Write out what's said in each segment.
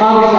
Vamos lá.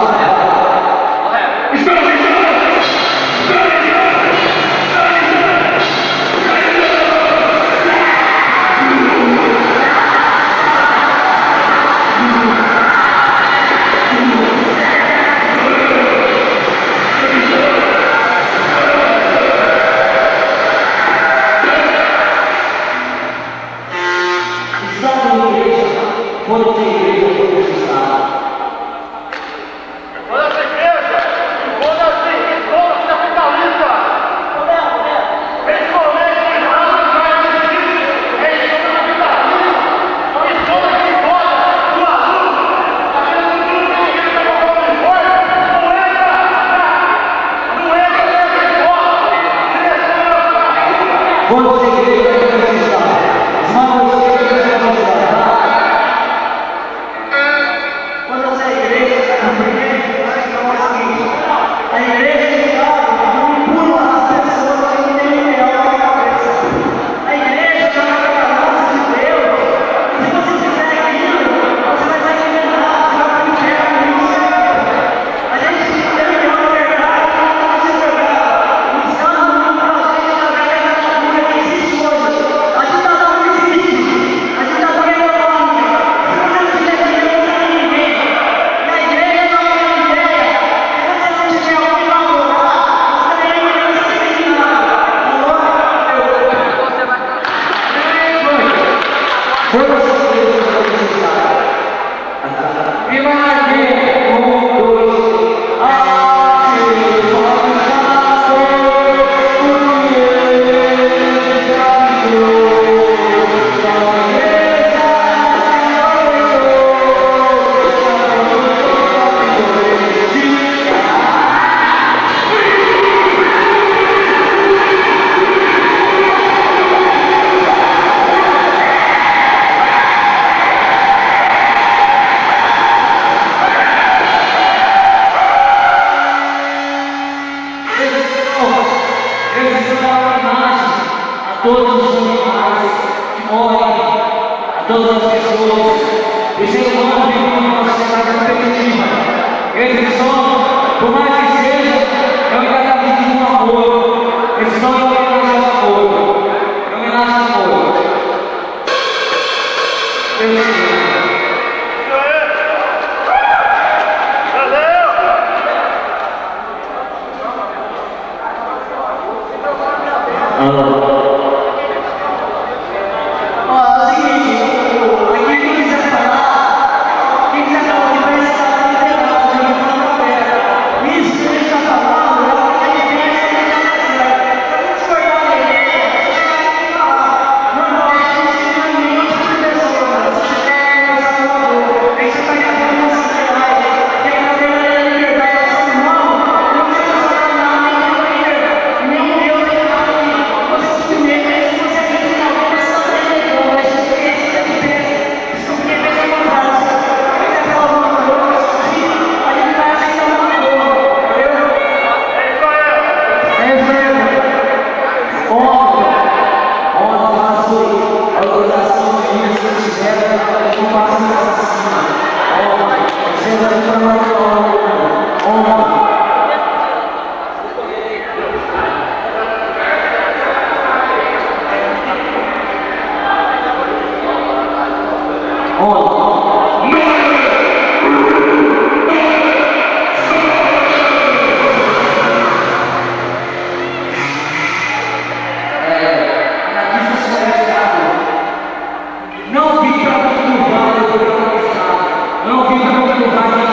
Estamos em não fica muito mais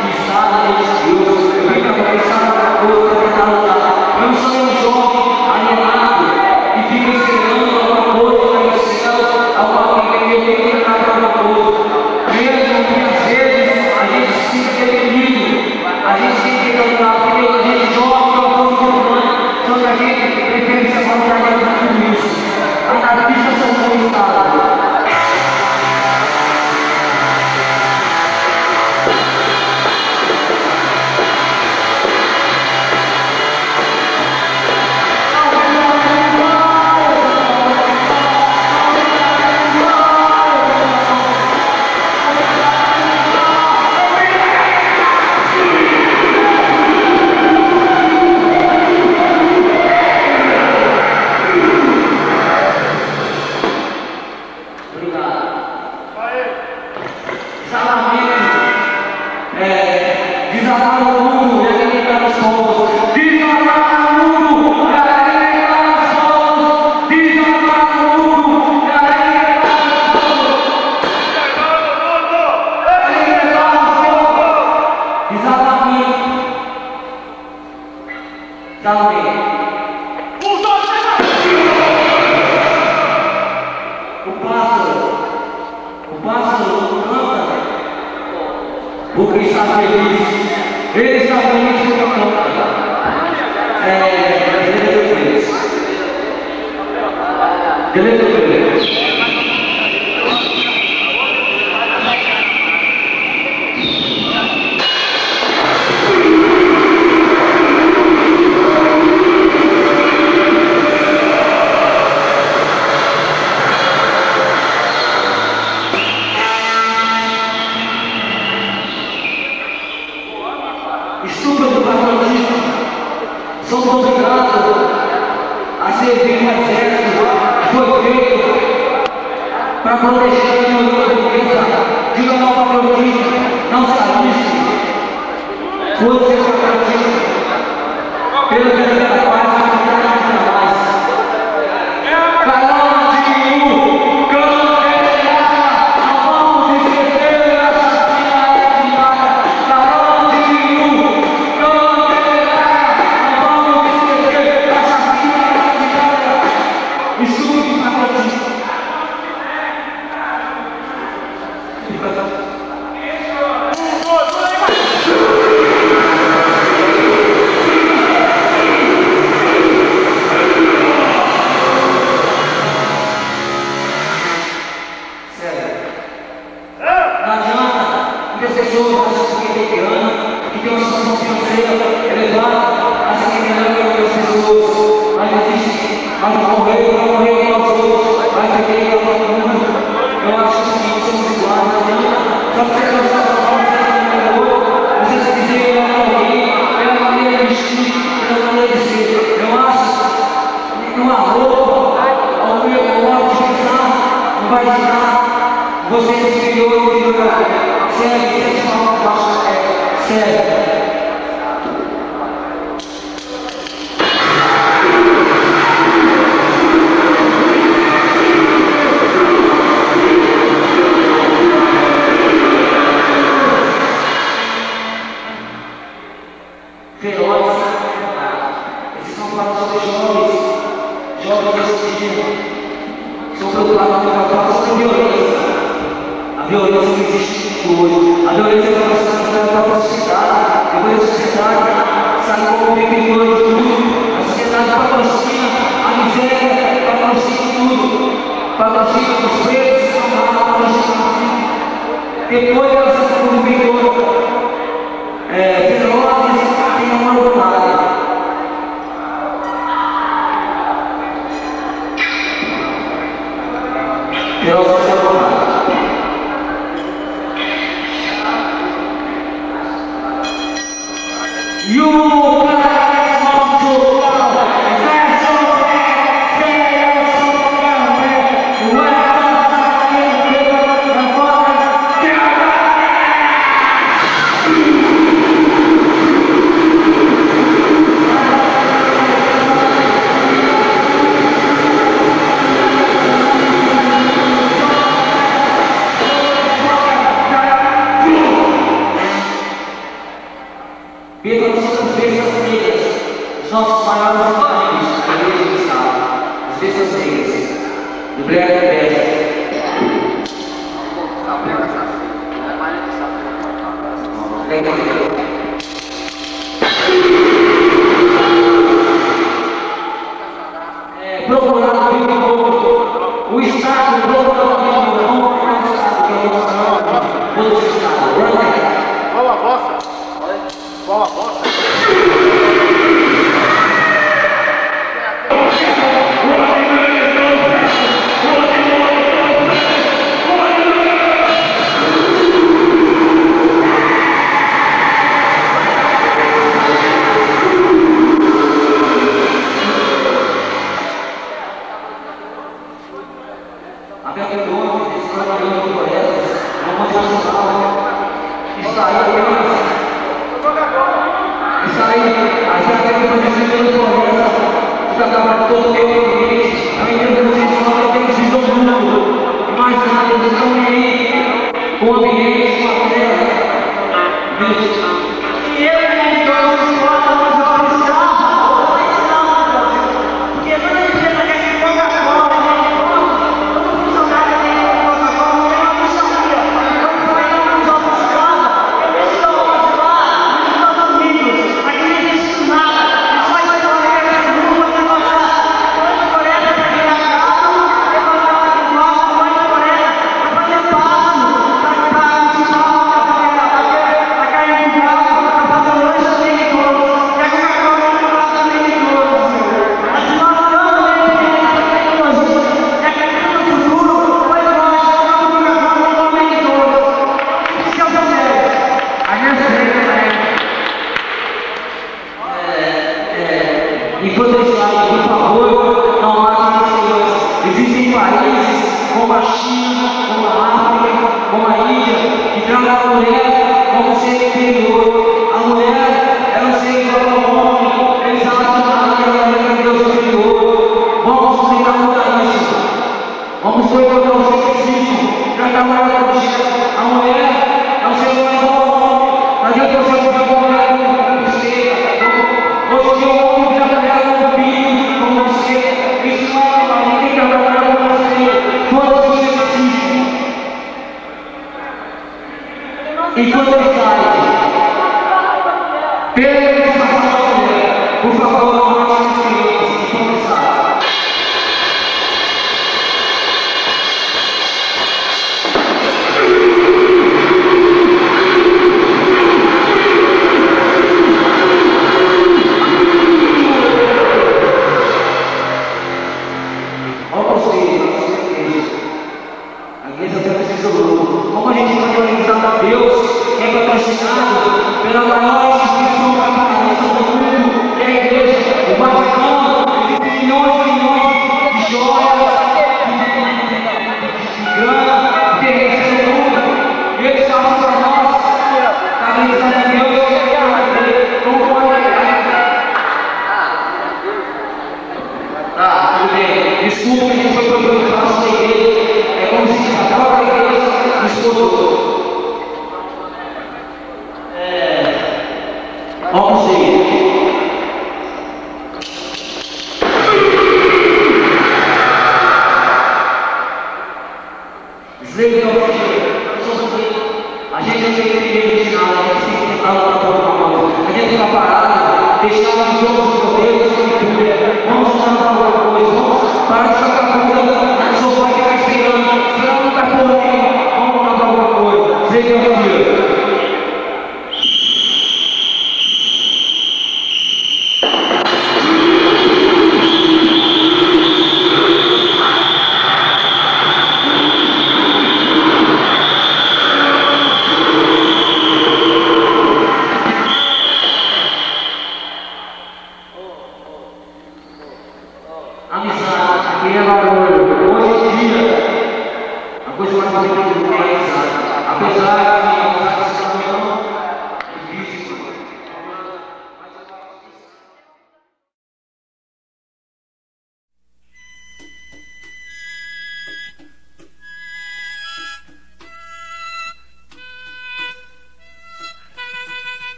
pensado, Deus.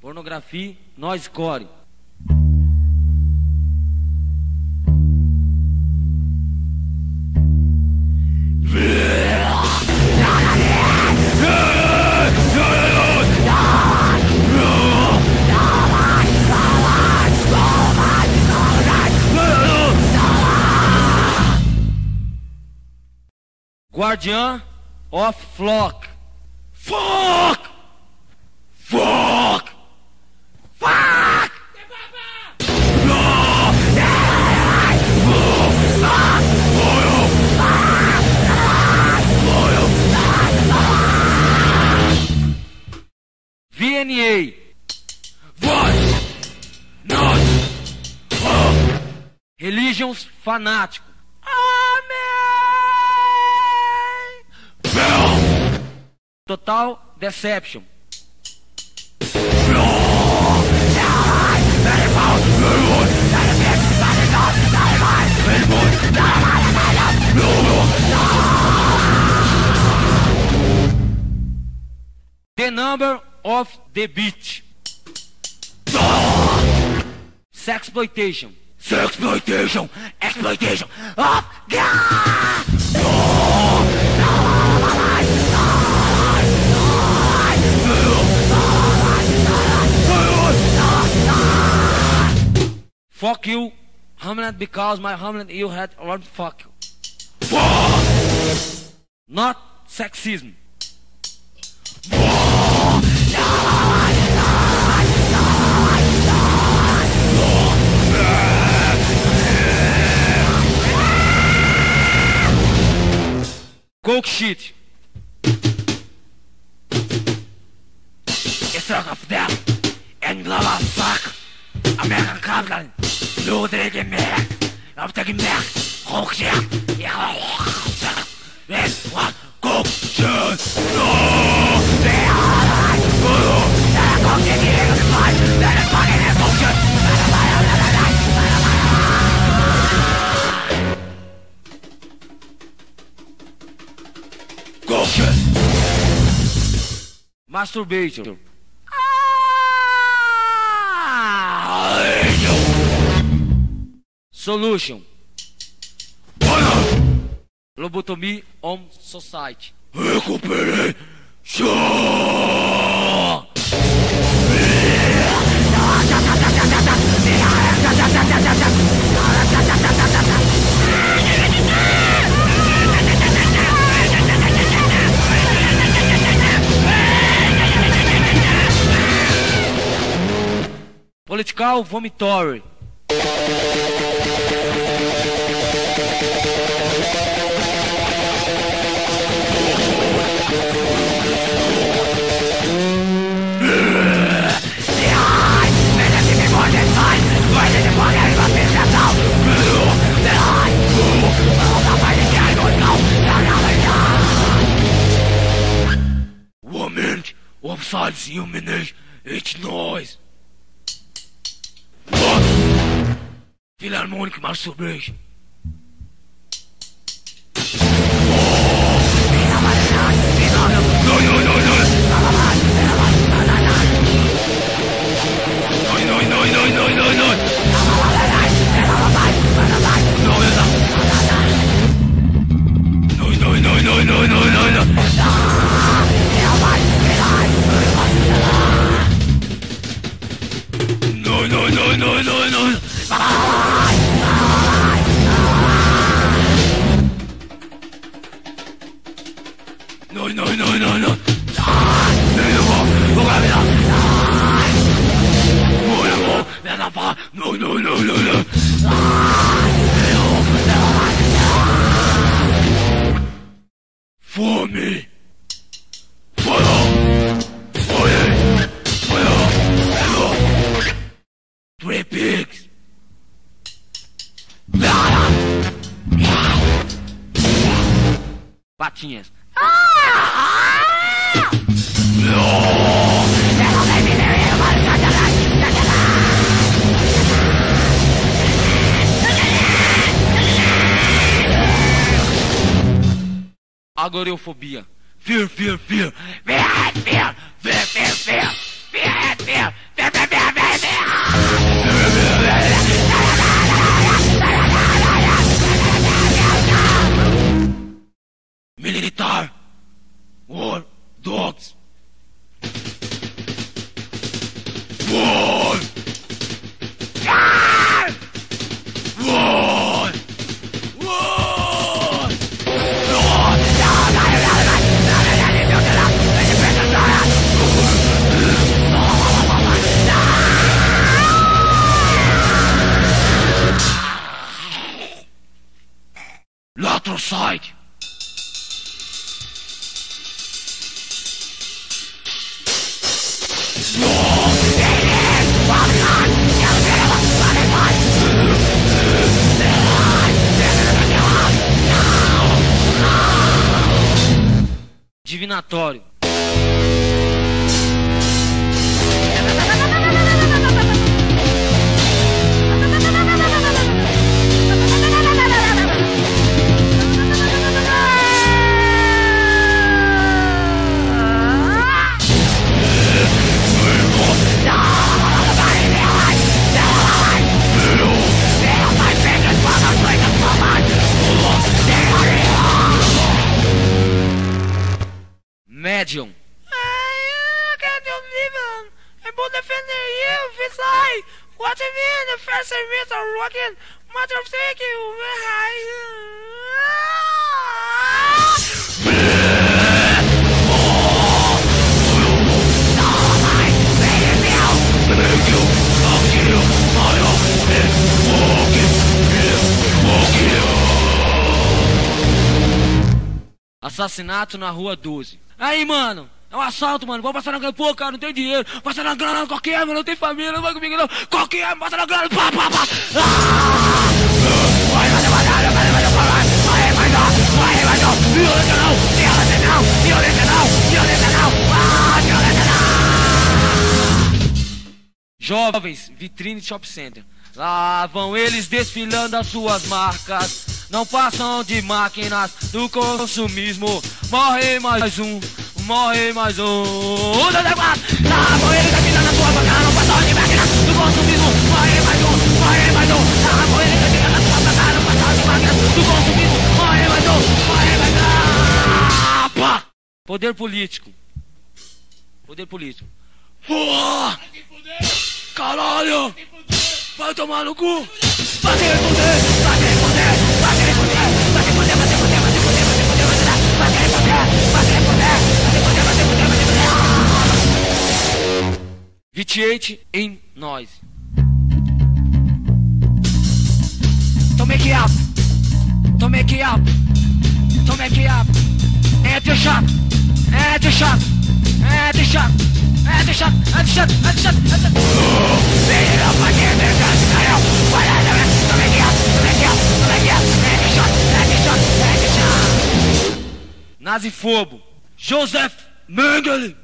Pornografia, nós core. Guardian of Flock. sejam fanáticos. Amém! Total Deception. The Number of the Beast. Sexploitation. Sexploitation. Exploitation of God. Fuck you, Hamlet, because my Hamlet, you had one fuck you. Fuck. Not sexism. Coke shit. It's all of them and lava fuck. American Goblin, Blue Dragon Man, I'm taking back, Coke shit. This one, Coke shit. No, they are like blue. They're a Coke shit, they're a fly, they're a fucking Coke shit. Masturbation. Solution. Lobotomy on society. Recuperei. Political vomitory. Woman of science humanist, it's noise. Philharmonic masturbation. Agorafobia. Fear, fear, fear. Fear, fear, fear, fear, fear, fear, fear, fear, fear, fear, fear, fear. Militar. War. Dogs. War. Side. sanatório. Médium. Ai, eu can't believe it. I'm both defending you with lie. What do you mean? The first service of rocking, matter of taking. Assassinato na Rua 12. Aí, mano, é um assalto, mano. Vou passar na grana. Pô, cara, não tem dinheiro. Passar na grana, qualquer, mano. Não tem família, não vai comigo, não. Qualquer, passa na grana. Pá, pá, pá. Jovens, vitrine shopping center. Lá vão eles desfilando as suas marcas. Não passam de máquinas do consumismo. Morre mais um, morre mais um. Morre eles aqui na sua boca. Não passam de máquinas do consumismo. Morre mais um, morre mais um. Morre eles aqui na sua boca. Não passam de máquinas do consumismo. Morre mais um, morre mais um. Poder político. Poder político. Uau! Caralho! Vai tomar no cu! Vai ter poder! Vai ter poder! Vai ter poder! Vai ter poder! Vai ter poder! Vai ter poder! Vai ter poder! Vai ter poder! Vai ter poder! Vai ter poder! Vai ter poder! 28 em nós. Don't make it up! Don't make it up! Don't make it up! É de shot! É de shot! É de shot! Nazifobo, Joseph Mengele,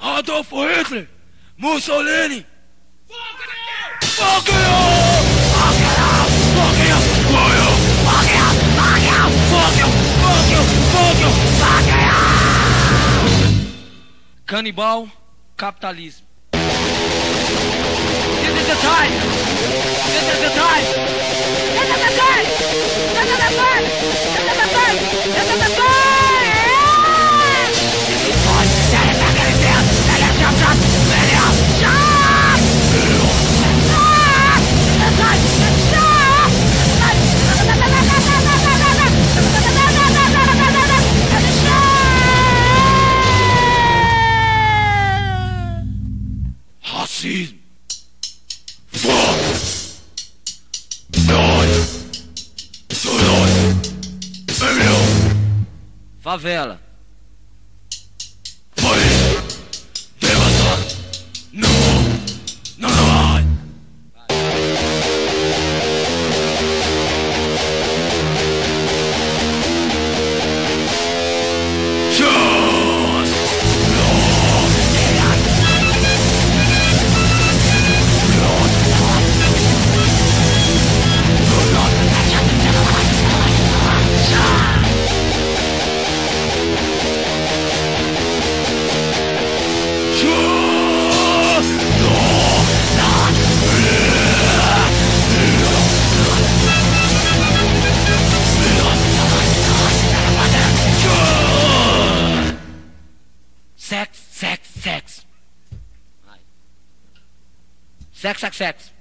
Adolf Hitler, Mussolini. Canibal. Capitalismo. This is the time. This is the time. This is the time. This is the time. This is the time. This is the time. This is the time. Let it back in there. Let it jump up. Let it up. Jump. This is the time. Jump. This is the time. Racismo. Favela. Não, não, não. Sex.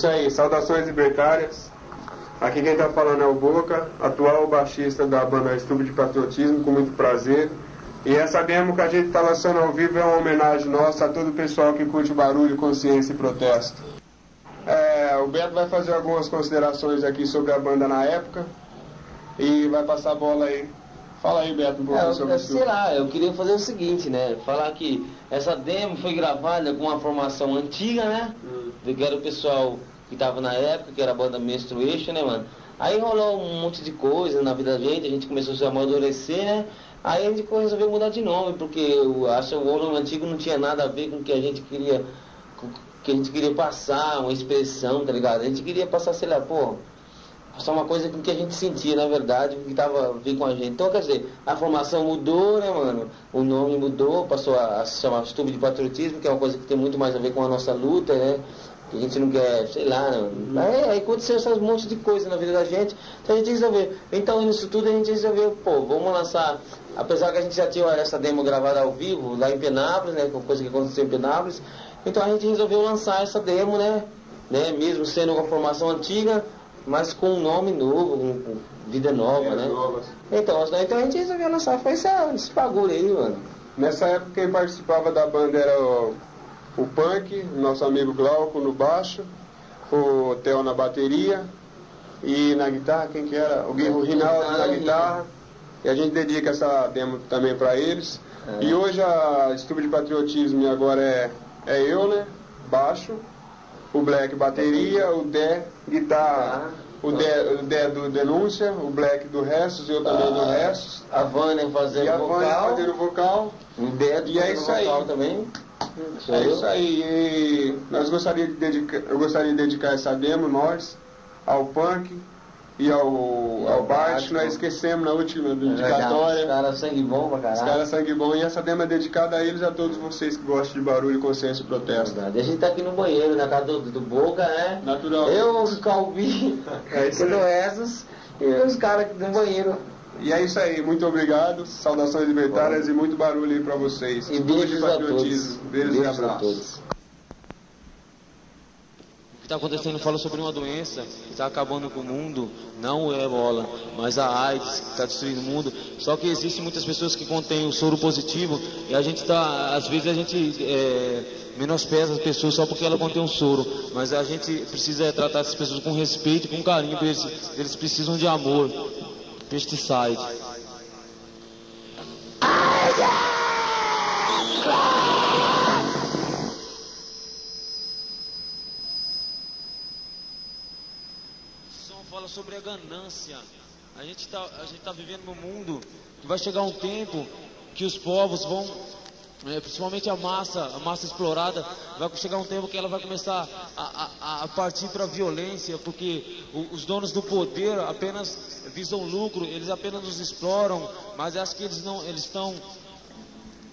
isso aí, saudações libertárias. Aqui quem tá falando é o Boca, atual baixista da banda Stupid Patriotismo, com muito prazer. E essa mesmo que a gente tá lançando ao vivo é uma homenagem nossa a todo o pessoal que curte barulho, consciência e protesto. O Beto vai fazer algumas considerações aqui sobre a banda na época e vai passar a bola aí. Fala aí, Beto, um pouco sobre isso. Sei lá, eu queria fazer o seguinte, né? Falar que essa demo foi gravada com uma formação antiga, né? Que era o pessoal que tava na época, que era a banda Menstruation, né, mano? Aí rolou um monte de coisa na vida da gente, a gente começou a se amadurecer, né? Aí a gente resolveu mudar de nome, porque o Arson World antigo não tinha nada a ver com o que a gente queria... que a gente queria passar, uma expressão, tá ligado? A gente queria passar, sei lá, pô, passar uma coisa que a gente sentia, na verdade, que tava vindo com a gente. Então, quer dizer, a formação mudou, né, mano? O nome mudou, passou a se chamar Stupid Patriotismo, que é uma coisa que tem muito mais a ver com a nossa luta, né? Que a gente não quer, sei lá, não. Aí aconteceu essas montes de coisa na vida da gente, então a gente resolveu. Então, nisso tudo, a gente resolveu, pô, vamos lançar... Apesar que a gente já tinha essa demo gravada ao vivo, lá em Penápolis, né? Coisa que aconteceu em Penápolis. Então a gente resolveu lançar essa demo, né? Mesmo sendo uma formação antiga, mas com um nome novo, com vida nova, né? Então a gente resolveu lançar, foi esse bagulho aí, mano. Nessa época quem participava da banda era o Punk, nosso amigo Glauco no baixo, o Theo na bateria e na guitarra, quem que era? O Guilherme Rinaldo na guitarra. E a gente dedica essa demo também pra eles. E hoje a Stupid Patriotismo agora é eu, né? Baixo, o Black bateria, o Dé guitarra, o Dé do Denúncia, o Black do Restos, eu também do Restos. A Vânia fazendo vocal. O Dé do vocal também. É isso aí. E eu gostaria de dedicar essa demo, nós, ao Punk e ao Bart. Nós esquecemos na última dedicatória. Os caras sangue bom pra caralho. Os caras sangue bom. E essa demo é dedicada a eles e a todos vocês que gostam de barulho, consciência e protesto. A gente tá aqui no banheiro, na casa do Boca, né? Natural. Eu, os Calbi, o Restos e os caras no banheiro. E é isso aí. Muito obrigado. Saudações libertárias e muito barulho aí pra vocês. E beijos a todos. Beijos e abraços. Está acontecendo, fala sobre uma doença que está acabando com o mundo, não é Ebola, mas a AIDS que está destruindo o mundo. Só que existem muitas pessoas que contêm o soro positivo e a gente está, às vezes a gente menospreza as pessoas só porque ela contém um soro, mas a gente precisa tratar essas pessoas com respeito, com carinho, porque eles precisam de amor. Pesticide. Fala sobre a ganância. A gente tá vivendo num mundo que vai chegar um tempo que os povos vão, principalmente a massa explorada, vai chegar um tempo que ela vai começar a partir para a violência, porque os donos do poder apenas visam lucro, eles apenas nos exploram, mas acho que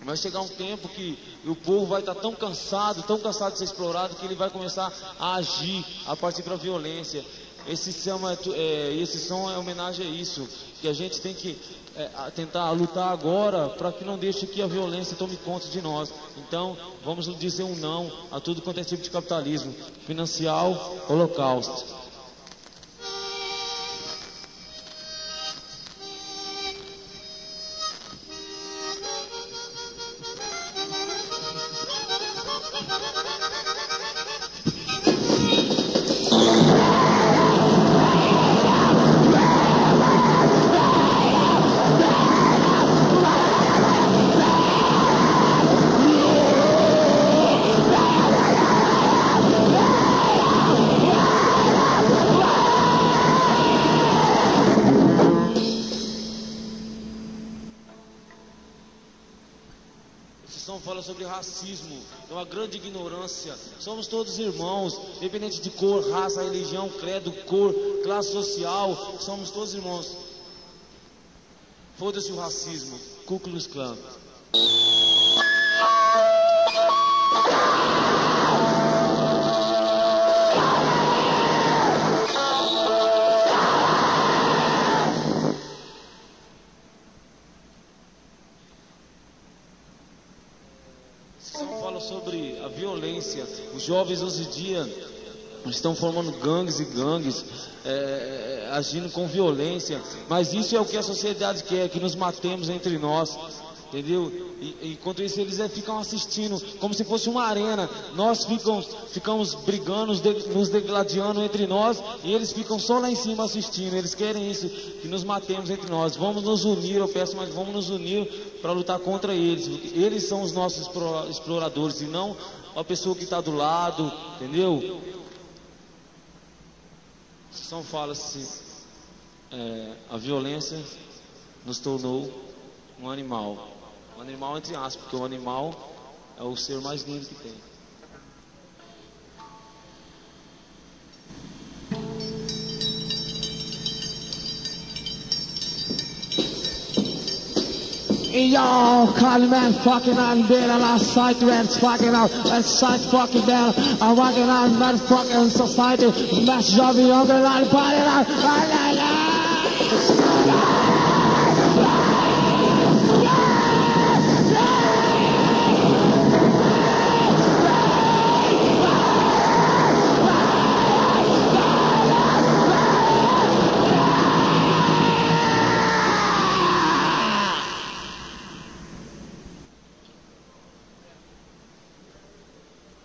vai chegar um tempo que o povo vai estar tão cansado de ser explorado, que ele vai começar a agir a partir da violência. Esse som é homenagem a isso, que a gente tem que tentar lutar agora para que não deixe que a violência tome conta de nós. Então, vamos dizer um não a tudo quanto é tipo de capitalismo, financial, holocausto. Racismo, é uma grande ignorância. Somos todos irmãos, independente de cor, raça, religião, credo, cor, classe social, somos todos irmãos. Foda-se o racismo. Ku Klux Klan. Sobre a violência, os jovens hoje em dia Eles estão formando gangues e gangues, agindo com violência. Mas isso é o que a sociedade quer, que nos matemos entre nós. Entendeu? E, enquanto isso eles ficam assistindo, como se fosse uma arena. Nós ficamos brigando, nos degladiando entre nós, e eles ficam só lá em cima assistindo. Eles querem isso, que nos matemos entre nós. Vamos nos unir, eu peço, mas vamos nos unir para lutar contra eles. Eles são os nossos exploradores, e não a pessoa que está do lado, entendeu? São fala-se, a violência nos tornou um animal. Um animal entre aspas, porque o animal é o ser mais lindo que tem. Yo, calling man fucking out in bed, and our side rents fucking out, and side fucking down. I'm working out motherfucking society, message of the younger and party out.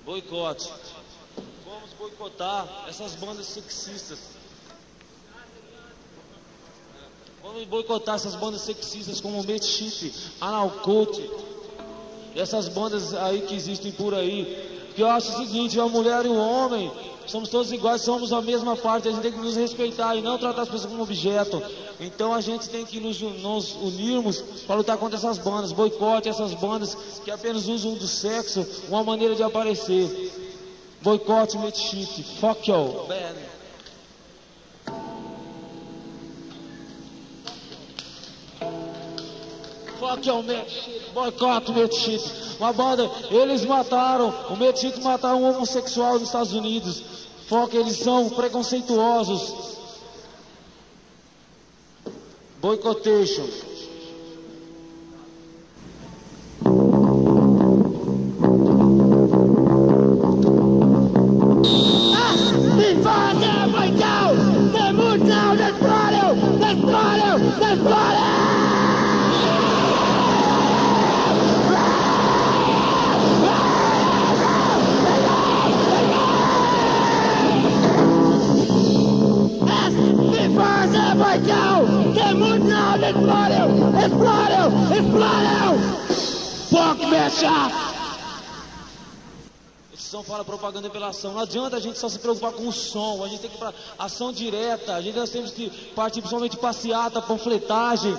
Boicote. Vamos boicotar essas bandas sexistas. Vamos boicotar essas bandas sexistas como Metchife, Analcote, e essas bandas aí que existem por aí. Porque eu acho o seguinte, a mulher e o homem, somos todos iguais, somos a mesma parte, a gente tem que nos respeitar e não tratar as pessoas como objeto. Então a gente tem que nos unirmos para lutar contra essas bandas. Boicote essas bandas que apenas usam do sexo uma maneira de aparecer. Boicote Metchife. Fuck y'all. Fuck y'all Metchife. Boicote Metchife. Uma banda, eles mataram, o Metchife mataram um homossexual nos Estados Unidos. Fuck, eles são preconceituosos. Boicotation. São fala propaganda e apelação. Não adianta a gente só se preocupar com o som. A gente tem que ir para ação direta. Nós temos que partir principalmente de passeata, panfletagem,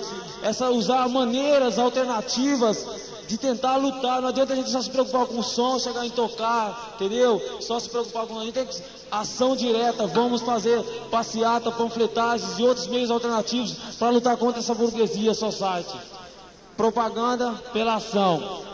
usar maneiras alternativas de tentar lutar. Não adianta a gente só se preocupar com o som, chegar em tocar, entendeu? Só se preocupar com... A gente tem que... ação direta. Vamos fazer passeata, panfletagens e outros meios alternativos para lutar contra essa burguesia society. Propaganda pela ação.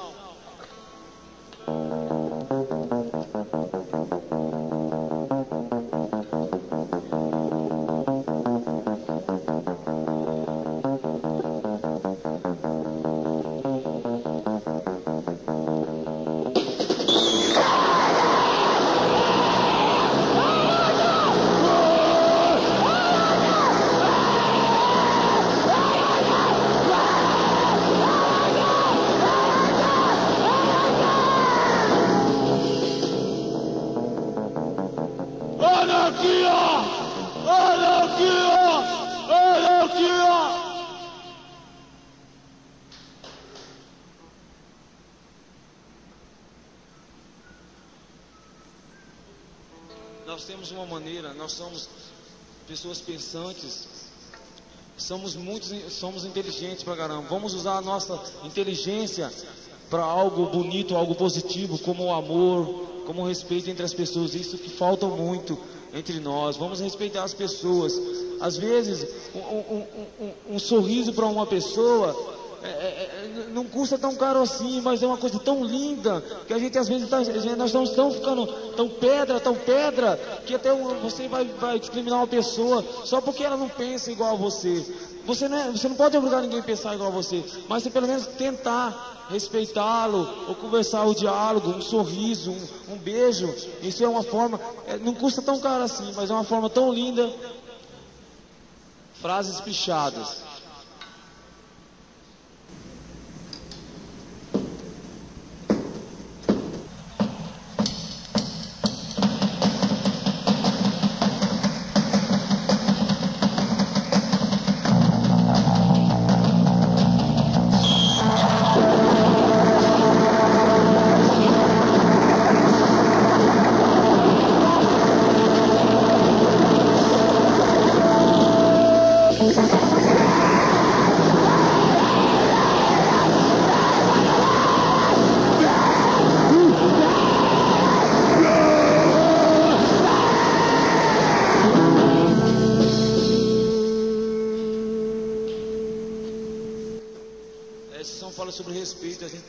Nós temos uma maneira, nós somos pessoas pensantes, somos inteligentes pra caramba. Vamos usar a nossa inteligência para algo bonito, algo positivo, como o amor, como o respeito entre as pessoas. Isso que falta muito entre nós. Vamos respeitar as pessoas. Às vezes, um sorriso para uma pessoa não custa tão caro assim, mas é uma coisa tão linda que a gente às vezes nós estamos ficando tão pedra, que até você vai discriminar uma pessoa só porque ela não pensa igual a você. Você não pode obrigar ninguém a pensar igual a você, mas você pelo menos tentar respeitá-lo, ou conversar o diálogo, um sorriso, um beijo. Isso é uma forma, não custa tão caro assim, mas é uma forma tão linda. Frases pichadas.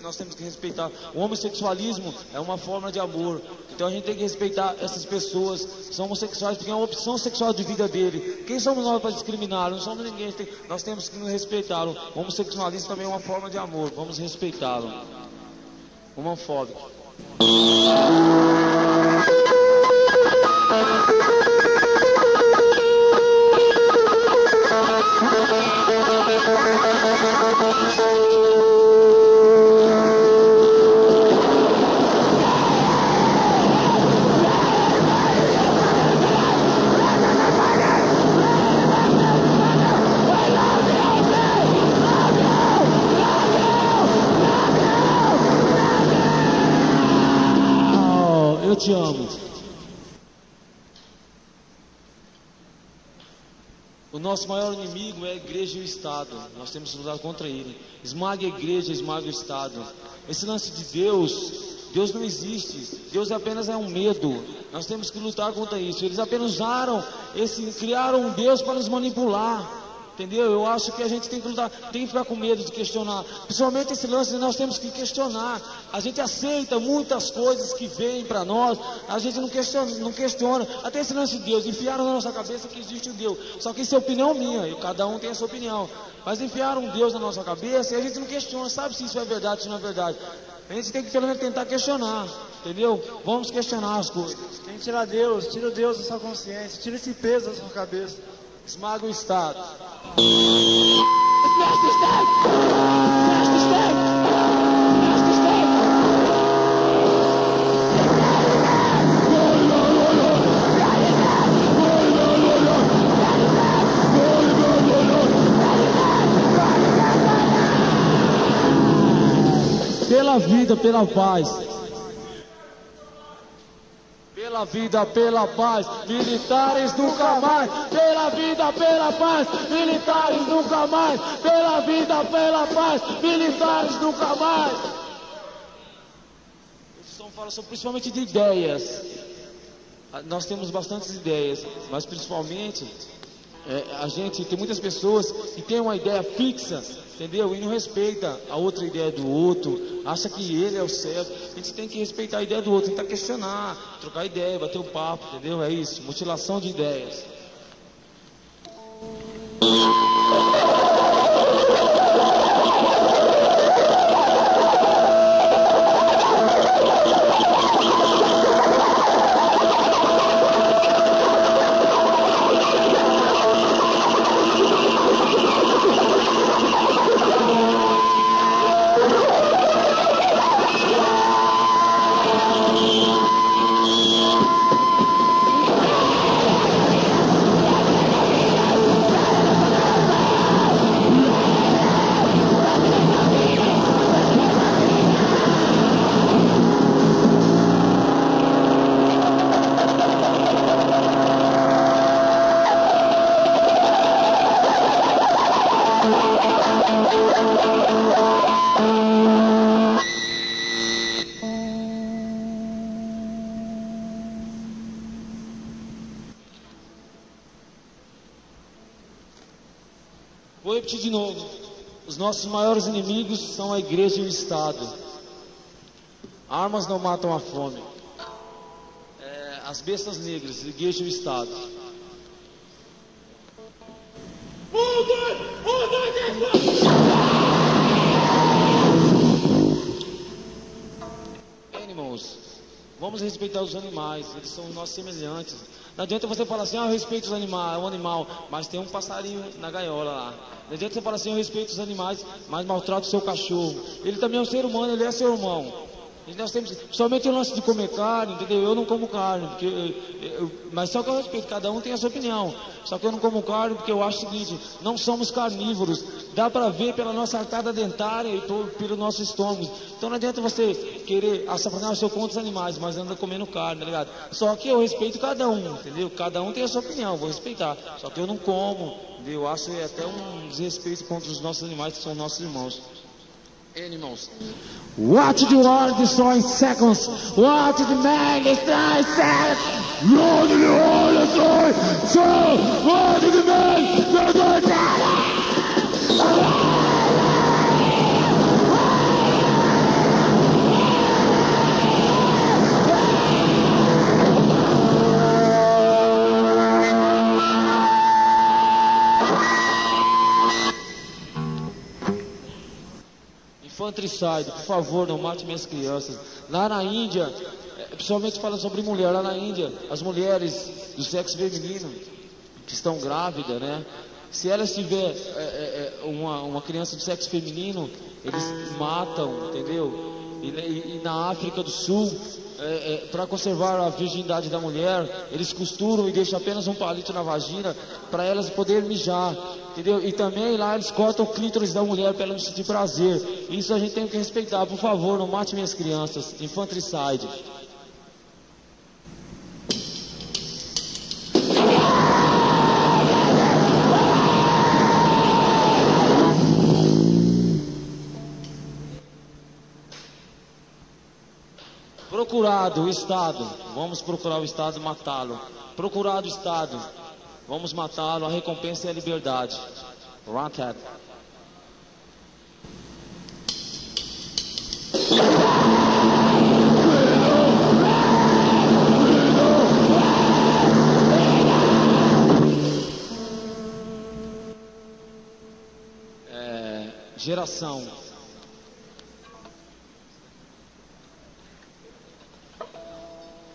Nós temos que respeitar. O homossexualismo é uma forma de amor. Então a gente tem que respeitar essas pessoas que são homossexuais, porque é uma opção sexual de vida dele. Quem somos nós para discriminá-lo? Não somos ninguém. Nós temos que nos respeitá-lo. O homossexualismo também é uma forma de amor. Vamos respeitá-lo. Homofóbico. Te amo. O nosso maior inimigo é a igreja e o Estado. Nós temos que lutar contra ele. Esmague a igreja, esmague o Estado. Esse lance de Deus não existe. Deus apenas é um medo. Nós temos que lutar contra isso. Eles apenas usaram, criaram um Deus para nos manipular. Entendeu? Eu acho que a gente tem que lutar, tem que ficar com medo de questionar. Principalmente esse lance, nós temos que questionar. A gente aceita muitas coisas que vêm para nós, a gente não questiona. Até esse lance de Deus, enfiaram na nossa cabeça que existe um Deus. Só que isso é opinião minha, e cada um tem a sua opinião. Mas enfiaram um Deus na nossa cabeça e a gente não questiona, sabe se isso é verdade, se não é verdade. A gente tem que pelo menos tentar questionar, entendeu? Vamos questionar as coisas. Tem que tirar Deus, tira o Deus da sua consciência, tira esse peso da sua cabeça. Esmaga o Estado. Pela vida, pela paz. Pela vida, pela paz, militares nunca mais. Pela vida, pela paz, militares nunca mais. Pela vida, pela paz, militares nunca mais. Eles estão falando principalmente de ideias. Nós temos bastantes ideias, mas principalmente a gente tem muitas pessoas que tem uma ideia fixa, entendeu? E não respeita a outra ideia do outro, acha que ele é o certo. A gente tem que respeitar a ideia do outro, tentar questionar, trocar ideia, bater um papo, entendeu? É isso, mutilação de ideias. Vou repetir de novo. Os nossos maiores inimigos são a igreja e o Estado. Armas não matam a fome. As bestas negras, a igreja e o Estado. Animals, vamos respeitar os animais, eles são nossos semelhantes. Não adianta você falar assim, ah, eu respeito os animais, o animal, mas tem um passarinho na gaiola lá. Não adianta você falar assim, eu respeito os animais, mas maltrata o seu cachorro. Ele também é um ser humano, ele é seu irmão. E nós temos, somente o lance de comer carne, entendeu? Eu não como carne, porque mas só que eu respeito, cada um tem a sua opinião. Só que eu não como carne porque eu acho o seguinte, não somos carnívoros. Dá para ver pela nossa arcada dentária e pelo nosso estômago. Então não adianta você querer assassinar o seu contra os animais, mas anda comendo carne, tá ligado? Só que eu respeito cada um, entendeu? Cada um tem a sua opinião, vou respeitar. Só que eu não como, entendeu? Eu acho até um desrespeito contra os nossos animais, que são nossos irmãos. Animals. What the world destroys seconds. What the man destroys seconds. What the world destroys seconds. What the man destroys Infantricide, por favor, não mate minhas crianças. Lá na Índia, principalmente falando sobre mulher, lá na Índia, as mulheres do sexo feminino que estão grávidas, né? Se elas tiverem uma criança do sexo feminino, eles matam, entendeu? E na África do Sul, para conservar a virgindade da mulher, eles costuram e deixam apenas um palito na vagina para elas poderem mijar. Entendeu? E também lá eles cortam o clítoris da mulher para ela não sentir prazer. Isso a gente tem que respeitar. Por favor, não mate minhas crianças. Infantricide. Procurado o Estado. Vamos procurar o Estado e matá-lo. Procurado o Estado. Vamos matá-lo, a recompensa é a liberdade. Rocket. Geração.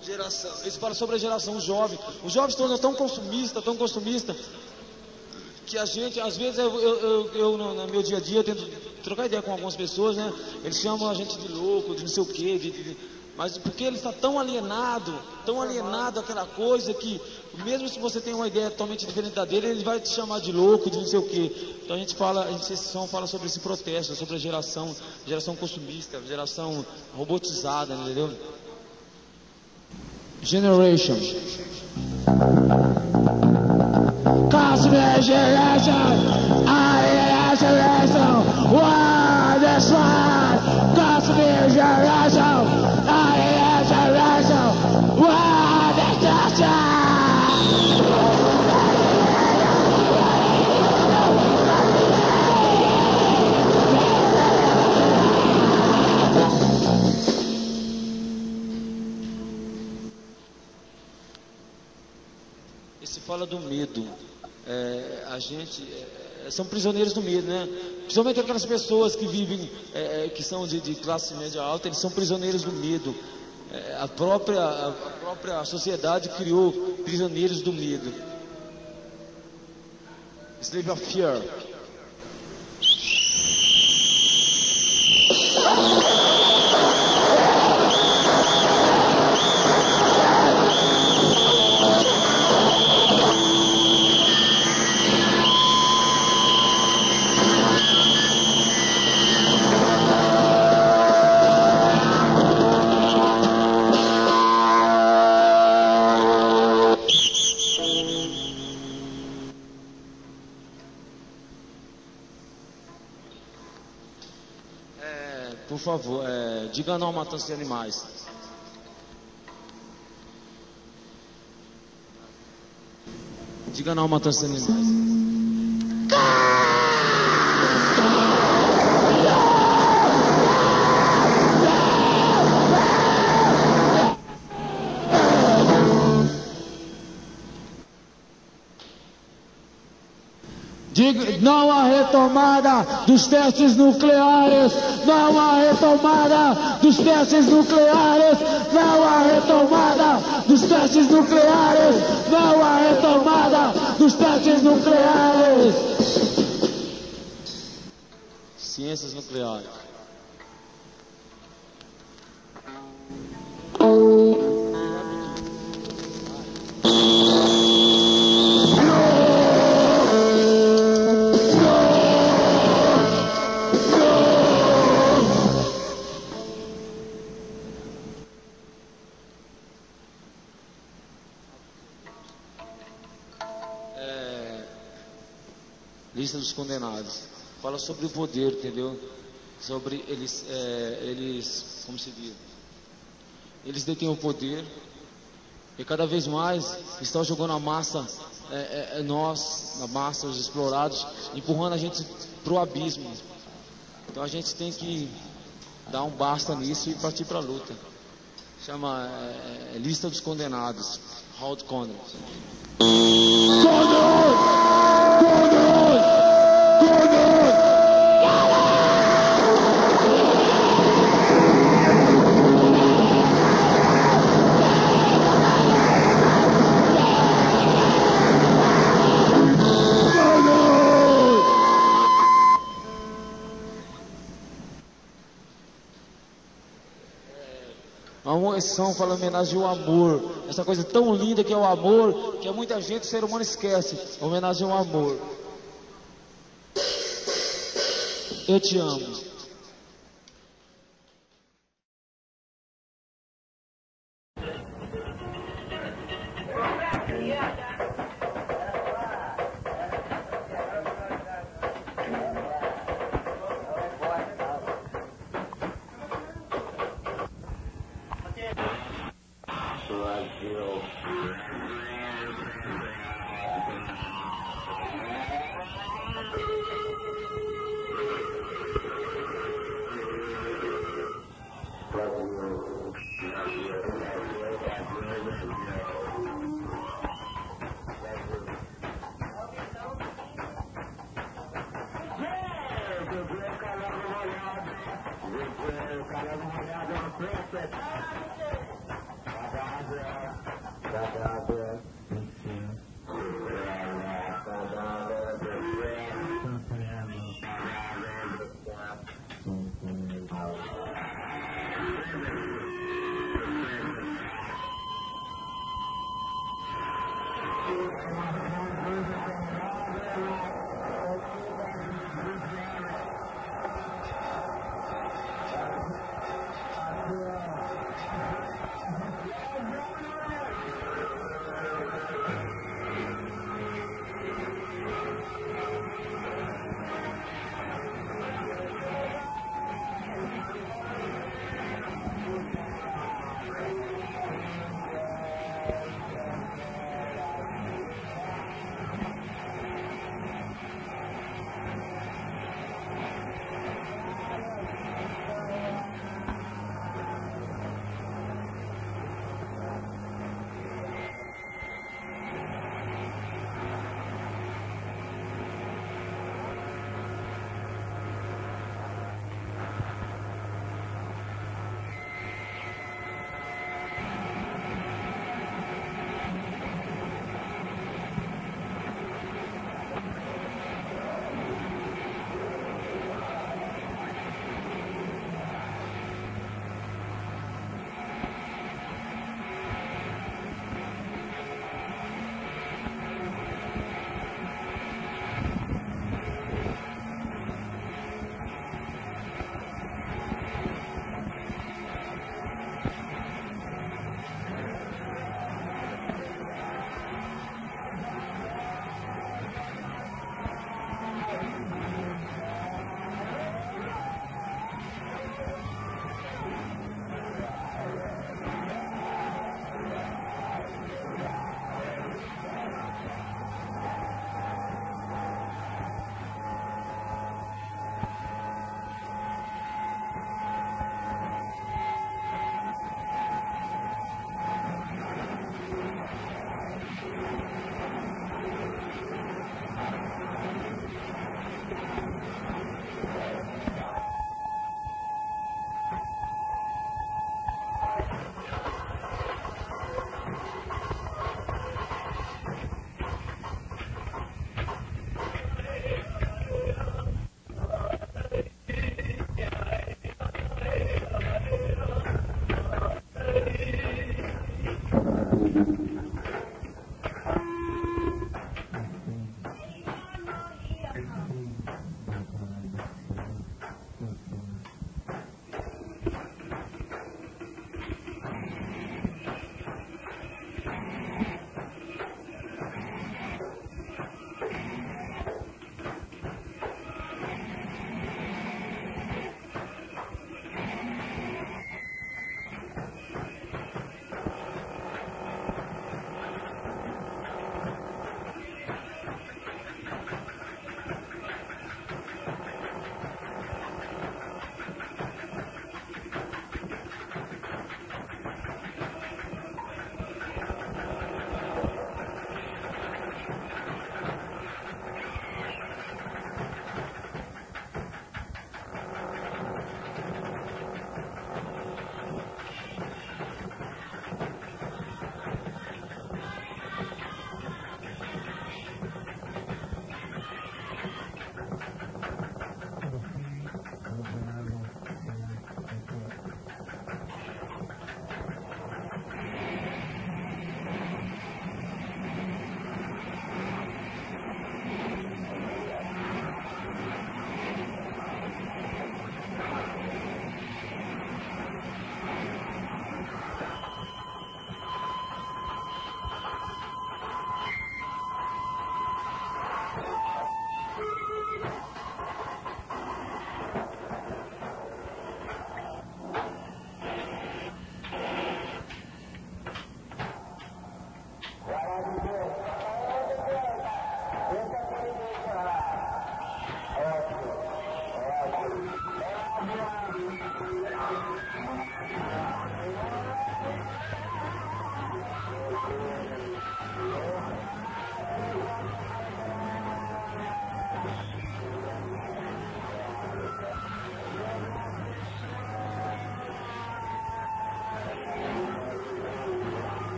Geração, eles falam sobre a geração jovem. Os jovens estão tão consumista, que a gente, às vezes, no meu dia a dia, eu tento trocar ideia com algumas pessoas, né? Eles chamam a gente de louco, de não sei o quê, mas porque ele está tão alienado àquela coisa que, mesmo se você tem uma ideia totalmente diferente da dele, ele vai te chamar de louco, de não sei o quê. Então a gente fala, a sessão fala sobre esse protesto, sobre a geração consumista, geração robotizada, entendeu? Generation. Cosmic generation. Annihilation. War destroyed. Cosmic generation. Annihilation. War destruction. Se fala do medo, são prisioneiros do medo, né? Principalmente aquelas pessoas que vivem, que são de classe média alta, eles são prisioneiros do medo. A própria sociedade criou prisioneiros do medo. Slave of fear. Por favor, diga não à matança de animais. Diga não à matança de animais. Não há retomada dos testes nucleares, não há retomada dos testes nucleares, não há retomada dos testes nucleares, não há retomada dos testes nucleares. Ciências nucleares. Lista dos condenados. Fala sobre o poder, entendeu? Sobre eles, como se diz? Eles detêm o poder e cada vez mais estão jogando a massa, nós, a massa, os explorados, empurrando a gente para o abismo. Então a gente tem que dar um basta nisso e partir para a luta. Chama Lista dos Condenados. Howard Condor! Fala homenagem ao amor, essa coisa tão linda que é o amor, que muita gente, o ser humano, esquece. Homenagem ao amor. Eu te amo.